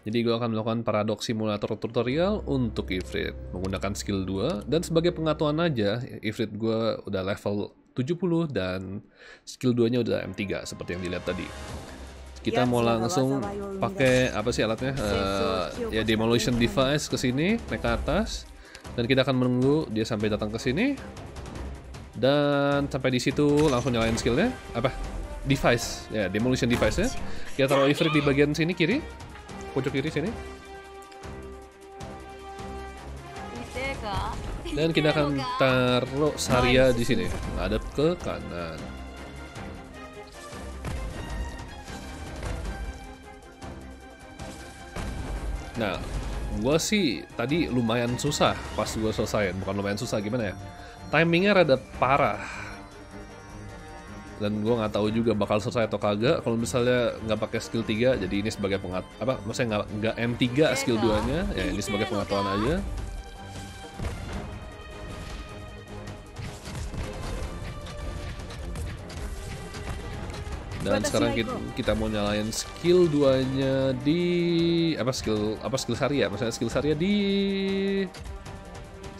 Jadi gue akan melakukan Paradox Simulator tutorial untuk Ifrit menggunakan skill 2, dan sebagai pengetahuan aja, Ifrit gue udah level 70 dan skill 2-nya udah M3 seperti yang dilihat tadi. Kita mau langsung pakai apa sih alatnya? Ya Demolition Device ke sini, naik ke atas, dan kita akan menunggu dia sampai datang ke sini. Dan sampai di situ langsung nyalain skillnya. Apa? Device. Ya, Demolition Device ya. Kita taruh Ifrit di bagian sini kiri. Pojok kiri sini. Dan kita akan taruh Saria di sini, menghadap ke kanan. Nah, gue sih tadi lumayan susah pas gue selesaiin. Bukan lumayan susah, gimana ya? Timingnya rada parah. Dan gue nggak tahu juga bakal selesai atau kagak. Kalau misalnya nggak pakai skill 3, jadi ini sebagai pengat apa? Maksudnya nggak M3 skill 2-nya, ya ini sebagai pengetahuan aja. Dan sekarang kita mau nyalain skill 2-nya di skill Saria, maksudnya skill Saria di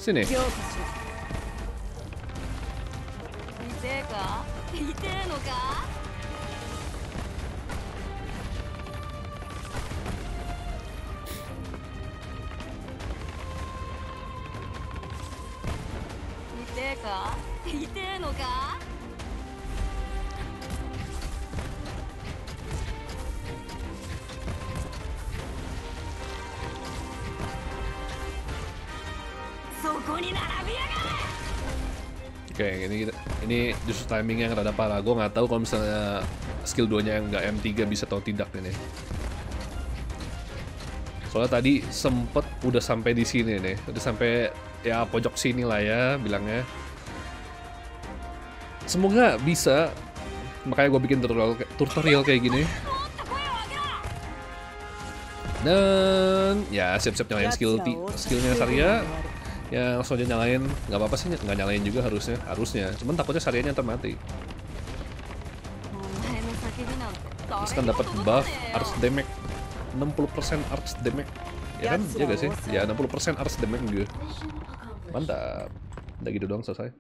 sini. Oke, ini justru timingnya yang rada parah. Gue nggak tahu kalau misalnya skill 2-nya yang nggak M3 bisa atau tidak nih. Soalnya tadi sempet udah sampai di sini nih, udah sampai ya pojok sini lah ya bilangnya. Semoga bisa, makanya gue bikin tutorial kayak gini. Dan ya siap-siap nyalain skillnya Saria. Ya langsung aja nyalain, nggak apa-apa sih, nggak nyalain juga harusnya, cuman takutnya Sarianya ntar mati. Terus kan dapat buff Arts Damage, 60% Arts Damage, ya kan? Ya gak sih? Ya 60% Arts Damage gue. Mantap, udah gitu doang selesai.